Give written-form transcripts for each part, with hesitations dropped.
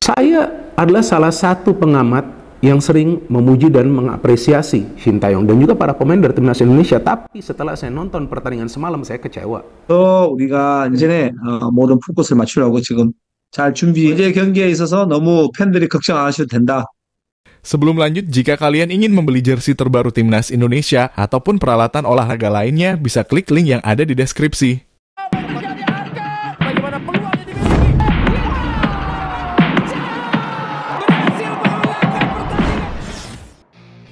Saya adalah salah satu pengamat yang sering memuji dan mengapresiasi Shin Tae-yong dan juga para pemain dari timnas Indonesia. Tapi setelah saya nonton pertandingan semalam, saya kecewa. 우리가 이제 모든 포커스를 맞추려고 지금 잘 준비. 이제 경기에 있어서 너무 팬들이 걱정 안 하셔도 된다. Sebelum lanjut, jika kalian ingin membeli jersey terbaru Timnas Indonesia ataupun peralatan olahraga lainnya, bisa klik link yang ada di deskripsi.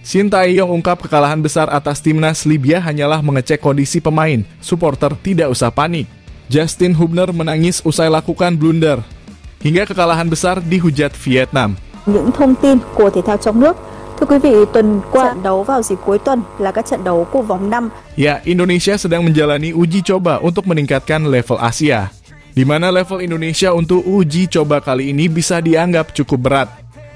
Shin Tae-yong ungkap kekalahan besar atas Timnas Libya hanyalah mengecek kondisi pemain, supporter tidak usah panik. Justin Hubner menangis usai lakukan blunder. Hingga kekalahan besar dihujat Vietnam. Những thông tin của thể thao trong nước. Thưa quý vị, tuần qua trận đấu vào dịp cuối tuần là các trận đấu của vòng 5. Ya, Indonesia sedang menjalani uji coba untuk meningkatkan level Asia. Di mana level Indonesia untuk uji coba kali ini bisa dianggap cukup berat.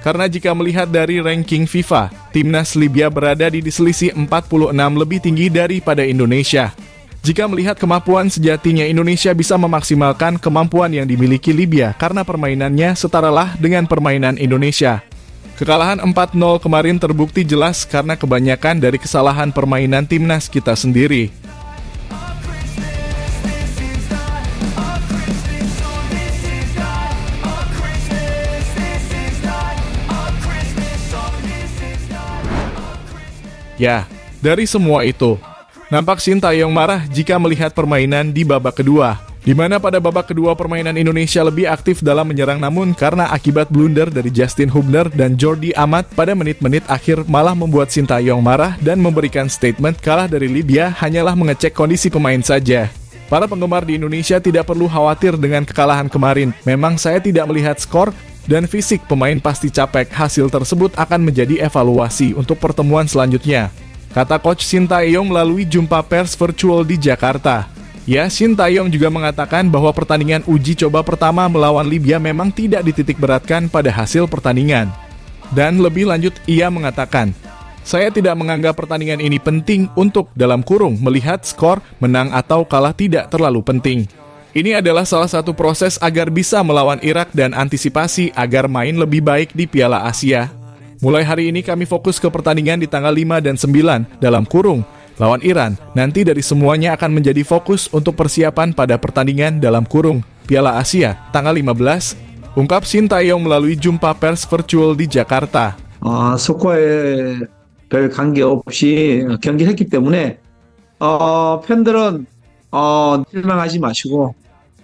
Karena jika melihat dari ranking FIFA, Timnas Libya berada di selisih 46 lebih tinggi daripada Indonesia. Jika melihat kemampuan sejatinya, Indonesia bisa memaksimalkan kemampuan yang dimiliki Libya karena permainannya setaralah dengan permainan Indonesia. Kekalahan 4-0 kemarin terbukti jelas karena kebanyakan dari kesalahan permainan timnas kita sendiri. Ya, dari semua itu, nampak Shin Tae-yong marah jika melihat permainan di babak kedua. Di mana pada babak kedua permainan Indonesia lebih aktif dalam menyerang, namun karena akibat blunder dari Justin Hubner dan Jordi Amat pada menit-menit akhir malah membuat Shin Tae-yong marah dan memberikan statement kalah dari Libya hanyalah mengecek kondisi pemain saja. Para penggemar di Indonesia tidak perlu khawatir dengan kekalahan kemarin. Memang saya tidak melihat skor dan fisik pemain pasti capek. Hasil tersebut akan menjadi evaluasi untuk pertemuan selanjutnya, kata Coach Shin Tae-yong melalui jumpa pers virtual di Jakarta. Ya, Shin Tae-yong juga mengatakan bahwa pertandingan uji coba pertama melawan Libya memang tidak dititikberatkan pada hasil pertandingan. Dan lebih lanjut, ia mengatakan, "Saya tidak menganggap pertandingan ini penting untuk " melihat skor, menang atau kalah tidak terlalu penting. Ini adalah salah satu proses agar bisa melawan Irak dan antisipasi agar main lebih baik di Piala Asia. Mulai hari ini kami fokus ke pertandingan di tanggal 5 dan 9 " lawan Iran. Nanti dari semuanya akan menjadi fokus untuk persiapan pada pertandingan " Piala Asia tanggal 15, ungkap Shin Tae-yong melalui jumpa pers virtual di Jakarta. 속과에 별 관계 없이 경기했기 때문에 팬들은 실망하지 마시고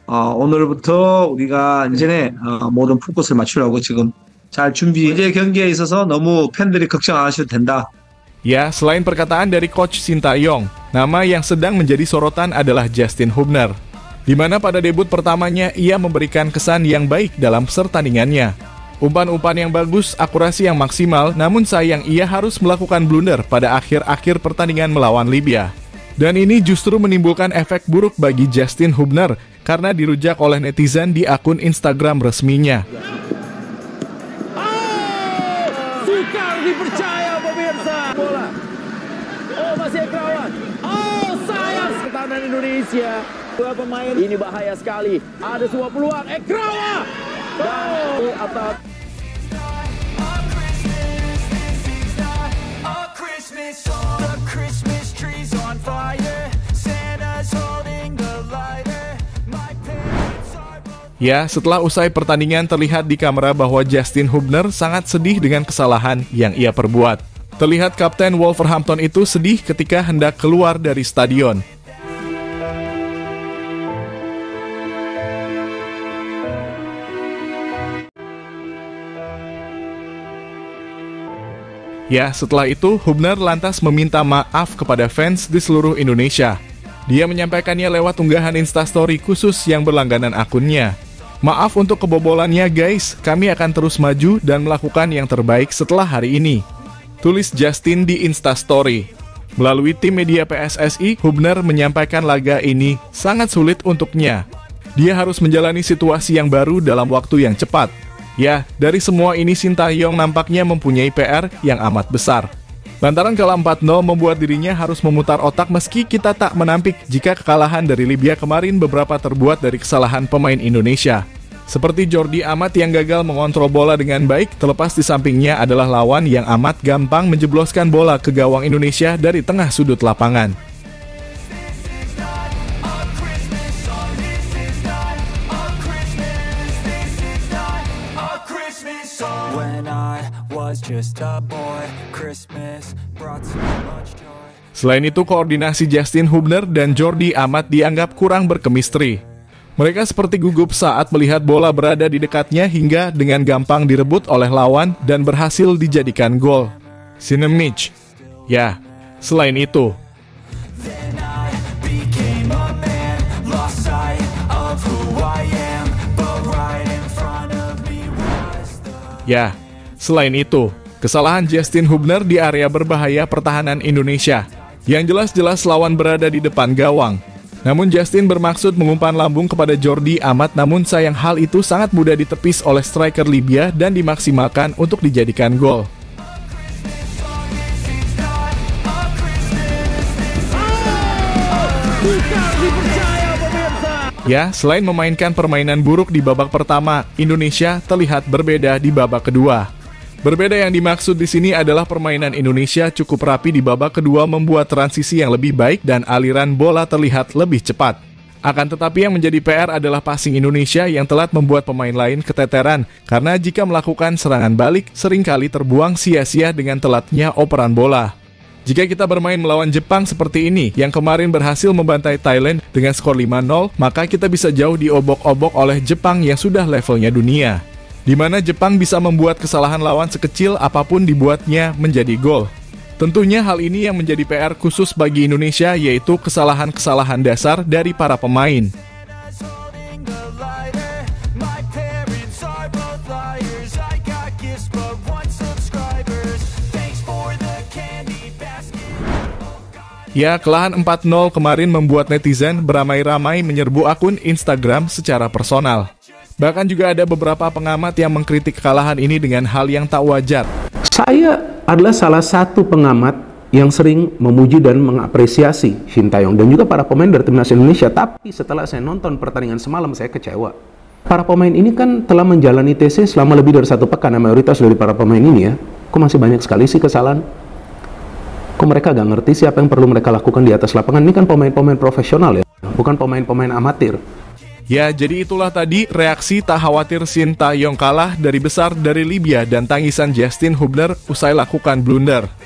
오늘부터 우리가 이제 모든 포커스를 맞추려고 지금 잘 준비. 이제 경기에 있어서 너무 팬들이 걱정 안 하셔도 된다. Ya, selain perkataan dari Coach Shin Tae-yong, nama yang sedang menjadi sorotan adalah Justin Hubner. Di mana pada debut pertamanya ia memberikan kesan yang baik dalam pertandingannya. Umpan-umpan yang bagus, akurasi yang maksimal, namun sayang ia harus melakukan blunder pada akhir-akhir pertandingan melawan Libya. Dan ini justru menimbulkan efek buruk bagi Justin Hubner karena dirujak oleh netizen di akun Instagram resminya. Dipercaya pemirsa bola. Masih kerawan. Sayang pertahanan Indonesia. Dua pemain ini bahaya sekali. Ada sebuah peluang. Kerawan. Atau ya, setelah usai pertandingan terlihat di kamera bahwa Justin Hubner sangat sedih dengan kesalahan yang ia perbuat. Terlihat kapten Wolverhampton itu sedih ketika hendak keluar dari stadion. Ya, setelah itu Hubner lantas meminta maaf kepada fans di seluruh Indonesia. Dia menyampaikannya lewat unggahan Instastory khusus yang berlangganan akunnya. Maaf untuk kebobolannya guys, kami akan terus maju dan melakukan yang terbaik setelah hari ini, tulis Justin di Instastory. Melalui tim media PSSI, Hubner menyampaikan laga ini sangat sulit untuknya. Dia harus menjalani situasi yang baru dalam waktu yang cepat. Ya, dari semua ini Shin Tae-yong nampaknya mempunyai PR yang amat besar. Lantaran kalah 4-0 membuat dirinya harus memutar otak meski kita tak menampik jika kekalahan dari Libya kemarin beberapa terbuat dari kesalahan pemain Indonesia. Seperti Jordi Amat yang gagal mengontrol bola dengan baik, terlepas di sampingnya adalah lawan yang amat gampang menjebloskan bola ke gawang Indonesia dari tengah sudut lapangan. Selain itu, koordinasi Justin Hubner dan Jordi Amat dianggap kurang berkemistri. Mereka seperti gugup saat melihat bola berada di dekatnya hingga dengan gampang direbut oleh lawan dan berhasil dijadikan gol. Sinemich. Ya, selain itu. Ya, selain itu, kesalahan Justin Hubner di area berbahaya pertahanan Indonesia, yang jelas-jelas lawan berada di depan gawang. Namun Justin bermaksud mengumpan lambung kepada Jordi Amat, namun sayang hal itu sangat mudah ditepis oleh striker Libya dan dimaksimalkan untuk dijadikan gol. Ya, selain memainkan permainan buruk di babak pertama, Indonesia terlihat berbeda di babak kedua. Berbeda yang dimaksud di sini adalah permainan Indonesia cukup rapi di babak kedua, membuat transisi yang lebih baik dan aliran bola terlihat lebih cepat. Akan tetapi yang menjadi PR adalah passing Indonesia yang telat membuat pemain lain keteteran, karena jika melakukan serangan balik seringkali terbuang sia-sia dengan telatnya operan bola. Jika kita bermain melawan Jepang seperti ini, yang kemarin berhasil membantai Thailand dengan skor 5-0, maka kita bisa jauh diobok-obok oleh Jepang yang sudah levelnya dunia. Di mana Jepang bisa membuat kesalahan lawan sekecil apapun dibuatnya menjadi gol. Tentunya hal ini yang menjadi PR khusus bagi Indonesia, yaitu kesalahan-kesalahan dasar dari para pemain. Ya, kekalahan 4-0 kemarin membuat netizen beramai-ramai menyerbu akun Instagram secara personal. Bahkan juga ada beberapa pengamat yang mengkritik kekalahan ini dengan hal yang tak wajar. Saya adalah salah satu pengamat yang sering memuji dan mengapresiasi Shin Tae-yong dan juga para pemain dari timnas Indonesia. Tapi setelah saya nonton pertandingan semalam, saya kecewa. Para pemain ini kan telah menjalani TC selama lebih dari 1 pekan. Nah, mayoritas dari para pemain ini ya, kok masih banyak sekali sih kesalahan? Kok mereka gak ngerti sih apa yang perlu mereka lakukan di atas lapangan? Ini kan pemain-pemain profesional ya, bukan pemain-pemain amatir. Ya, jadi itulah tadi reaksi tak khawatir Shin Tae-yong kalah dari besar dari Libya dan tangisan Justin Hubner usai lakukan blunder.